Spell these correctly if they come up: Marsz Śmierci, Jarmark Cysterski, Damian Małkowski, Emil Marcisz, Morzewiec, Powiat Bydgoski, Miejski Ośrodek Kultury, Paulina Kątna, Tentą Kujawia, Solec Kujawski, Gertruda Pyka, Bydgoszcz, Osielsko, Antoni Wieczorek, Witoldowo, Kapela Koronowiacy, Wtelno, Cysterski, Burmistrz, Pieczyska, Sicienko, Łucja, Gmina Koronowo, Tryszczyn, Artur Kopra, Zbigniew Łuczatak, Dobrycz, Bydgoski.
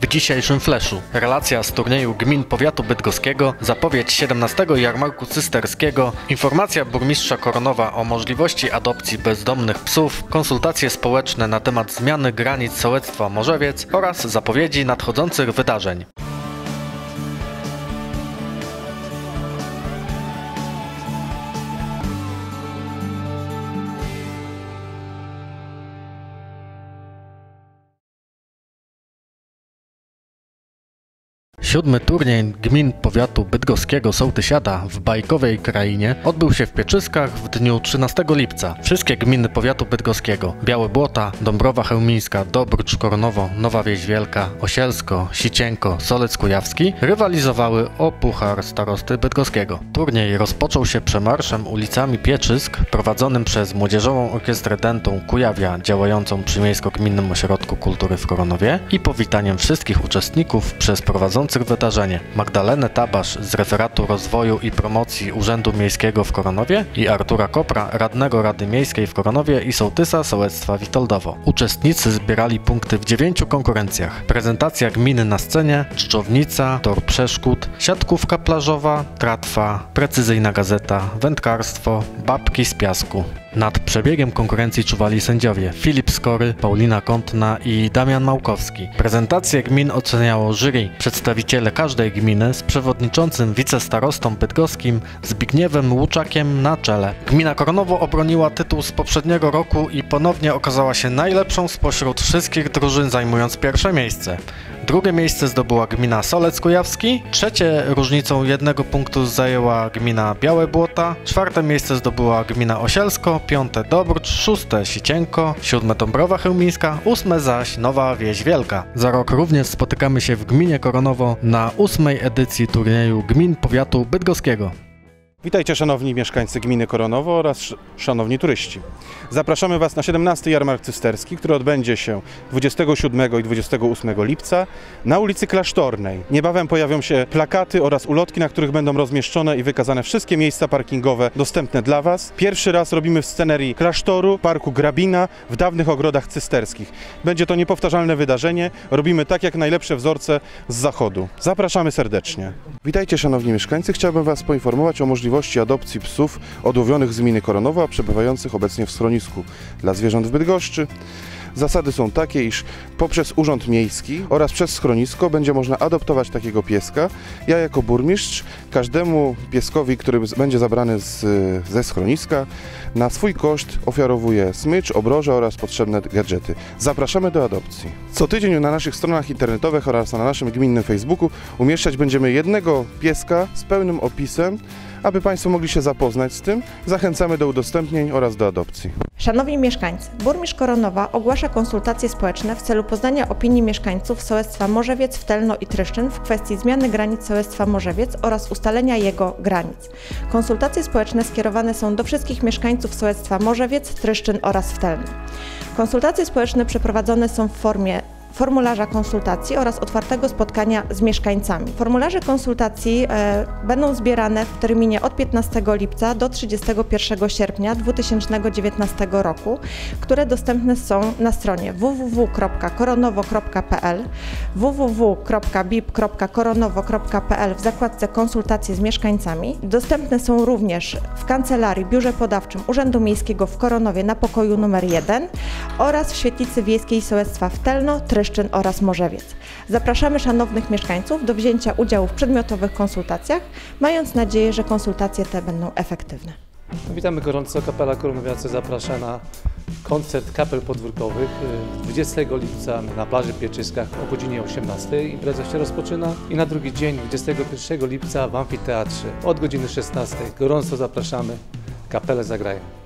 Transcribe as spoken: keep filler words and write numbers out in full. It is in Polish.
W dzisiejszym fleszu relacja z turnieju gmin powiatu bydgoskiego, zapowiedź siedemnastego Jarmarku Cysterskiego, informacja burmistrza Koronowa o możliwości adopcji bezdomnych psów, konsultacje społeczne na temat zmiany granic sołectwa Morzewiec oraz zapowiedzi nadchodzących wydarzeń. Siódmy turniej gmin powiatu bydgoskiego Sołtysiada w Bajkowej Krainie odbył się w Pieczyskach w dniu trzynastego lipca. Wszystkie gminy powiatu bydgoskiego, Białe Błota, Dąbrowa Chełmińska, Dobrycz, Koronowo, Nowa Wieś Wielka, Osielsko, Sicienko, Solec Kujawski rywalizowały o puchar starosty bydgoskiego. Turniej rozpoczął się przemarszem ulicami Pieczysk prowadzonym przez Młodzieżową Orkiestrę Tentą Kujawia działającą przy Miejsko-Gminnym Ośrodku Kultury w Koronowie i powitaniem wszystkich uczestników przez prowadzących wydarzenie Magdalenę Tabasz z Referatu Rozwoju i Promocji Urzędu Miejskiego w Koronowie i Artura Kopra, radnego Rady Miejskiej w Koronowie i sołtysa sołectwa Witoldowo. Uczestnicy zbierali punkty w dziewięciu konkurencjach: prezentacja gminy na scenie, czczownica, tor przeszkód, siatkówka plażowa, tratwa, precyzyjna gazeta, wędkarstwo, babki z piasku. Nad przebiegiem konkurencji czuwali sędziowie Filip Skory, Paulina Kątna i Damian Małkowski. Prezentację gmin oceniało jury, przedstawiciele każdej gminy z przewodniczącym wicestarostą bydgoskim Zbigniewem Łuczakiem na czele. Gmina Koronowo obroniła tytuł z poprzedniego roku i ponownie okazała się najlepszą spośród wszystkich drużyn, zajmując pierwsze miejsce. Drugie miejsce zdobyła gmina Solec Kujawski, trzecie różnicą jednego punktu zajęła gmina Białe Błota, czwarte miejsce zdobyła gmina Osielsko, piąte Dobrcz, szóste Sicienko, siódme Dąbrowa Chełmińska, ósme zaś Nowa Wieś Wielka. Za rok również spotykamy się w gminie Koronowo na ósmej edycji turnieju gmin powiatu bydgoskiego. Witajcie szanowni mieszkańcy gminy Koronowo oraz szanowni turyści. Zapraszamy Was na siedemnasty Jarmark Cysterski, który odbędzie się dwudziestego siódmego i dwudziestego ósmego lipca na ulicy Klasztornej. Niebawem pojawią się plakaty oraz ulotki, na których będą rozmieszczone i wykazane wszystkie miejsca parkingowe dostępne dla Was. Pierwszy raz robimy w scenerii klasztoru, parku Grabina, w dawnych ogrodach cysterskich. Będzie to niepowtarzalne wydarzenie. Robimy tak jak najlepsze wzorce z zachodu. Zapraszamy serdecznie. Witajcie szanowni mieszkańcy. Chciałbym Was poinformować o możliwości adopcji psów odłowionych z gminy Koronowo, a przebywających obecnie w schronisku dla zwierząt w Bydgoszczy. Zasady są takie, iż poprzez Urząd Miejski oraz przez schronisko będzie można adoptować takiego pieska. Ja jako burmistrz każdemu pieskowi, który będzie zabrany z, ze schroniska, na swój koszt ofiarowuję smycz, obroże oraz potrzebne gadżety. Zapraszamy do adopcji. Co tydzień na naszych stronach internetowych oraz na naszym gminnym Facebooku umieszczać będziemy jednego pieska z pełnym opisem, aby Państwo mogli się zapoznać z tym. Zachęcamy do udostępnień oraz do adopcji. Szanowni mieszkańcy, burmistrz Koronowa ogłasza konsultacje społeczne w celu poznania opinii mieszkańców sołectwa Morzewiec, Wtelno i Tryszczyn w kwestii zmiany granic sołectwa Morzewiec oraz ustalenia jego granic. Konsultacje społeczne skierowane są do wszystkich mieszkańców sołectwa Morzewiec, Tryszczyn oraz Wtelno. Konsultacje społeczne przeprowadzone są w formie formularza konsultacji oraz otwartego spotkania z mieszkańcami. Formularze konsultacji e, będą zbierane w terminie od piętnastego lipca do trzydziestego pierwszego sierpnia dwa tysiące dziewiętnastego roku, które dostępne są na stronie w w w kropka koronowo kropka p l, w w w kropka bip kropka koronowo kropka p l w zakładce konsultacje z mieszkańcami. Dostępne są również w kancelarii, biurze podawczym Urzędu Miejskiego w Koronowie na pokoju numer jeden oraz w świetlicy wiejskiej sołectwa Wtelno, Tryszczyn oraz Morzewiec. Zapraszamy szanownych mieszkańców do wzięcia udziału w przedmiotowych konsultacjach, mając nadzieję, że konsultacje te będą efektywne. Witamy gorąco. Kapela Koronowiacy zaprasza na koncert kapel podwórkowych dwudziestego lipca na plaży Pieczyskach o godzinie osiemnastej. Impreza się rozpoczyna i na drugi dzień dwudziestego pierwszego lipca w amfiteatrze od godziny szesnastej. Gorąco zapraszamy. Kapele zagrają.